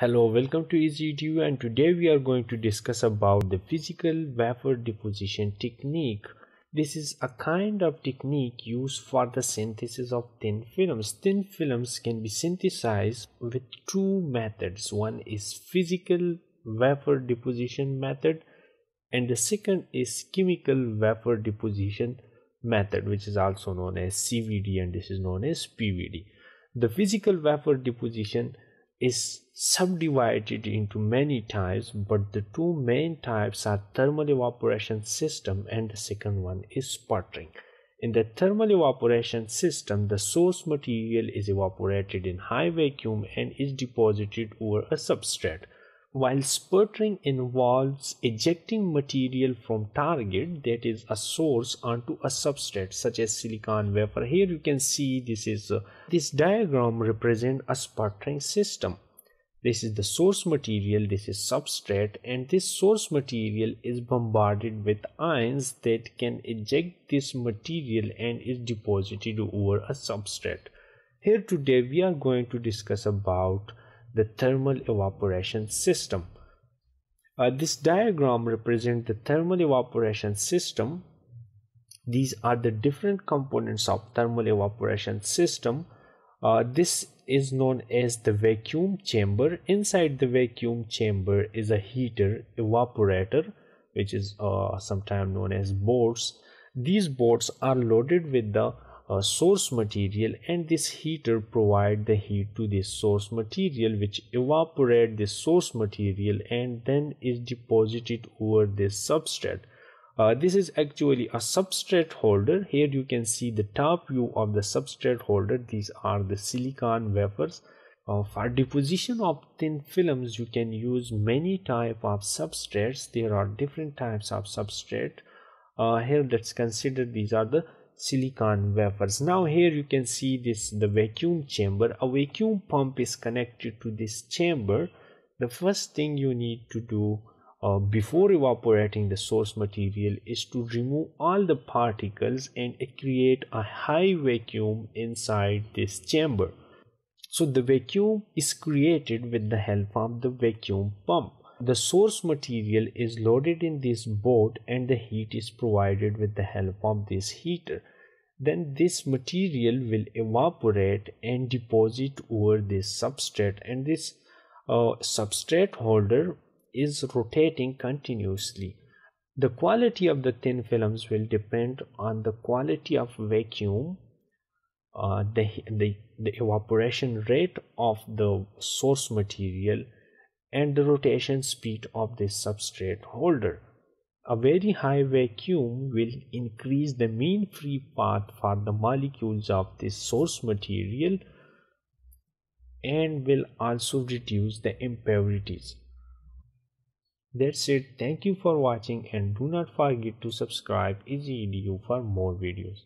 Hello, welcome to Easy Edu, and today we are going to discuss about the physical vapor deposition technique. This is a kind of technique used for the synthesis of thin films. Thin films can be synthesized with two methods. One is physical vapor deposition method and the second is chemical vapor deposition method, which is also known as CVD, and this is known as PVD. The physical vapor deposition is subdivided into many types, but the two main types are thermal evaporation system and the second one is sputtering. In the thermal evaporation system, the source material is evaporated in high vacuum and is deposited over a substrate, while sputtering involves ejecting material from target, that is a source, onto a substrate such as silicon wafer. Here you can see this is this diagram represents a sputtering system. This is the source material, this is substrate, and this source material is bombarded with ions that can eject this material and is deposited over a substrate. Here today we are going to discuss about the thermal evaporation system. This diagram represents the thermal evaporation system. These are the different components of thermal evaporation system. This is known as the vacuum chamber. Inside the vacuum chamber is a heater evaporator, which is sometimes known as boards. These boards are loaded with the source material, and this heater provides the heat to this source material, which evaporates this source material and then is deposited over this substrate. This is actually a substrate holder. Here you can see the top view of the substrate holder. These are the silicon wafers. For deposition of thin films, you can use many types of substrates. There are different types of substrate. Here let's consider these are the silicon wafers. Now here you can see this, the vacuum chamber. A vacuum pump is connected to this chamber. The first thing you need to do before evaporating the source material is to remove all the particles and create a high vacuum inside this chamber. So the vacuum is created with the help of the vacuum pump. The source material is loaded in this board and the heat is provided with the help of this heater. Then this material will evaporate and deposit over this substrate, and this substrate holder is rotating continuously. The quality of the thin films will depend on the quality of vacuum, the evaporation rate of the source material, and the rotation speed of this substrate holder. A very high vacuum will increase the mean free path for the molecules of this source material and will also reduce the impurities. That's it. Thank you for watching, and do not forget to subscribe Easy Edu for more videos.